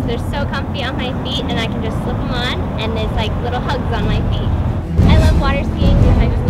because they're so comfy on my feet and I can just slip them on, and there's like little hugs on my feet. I love water skiing because I just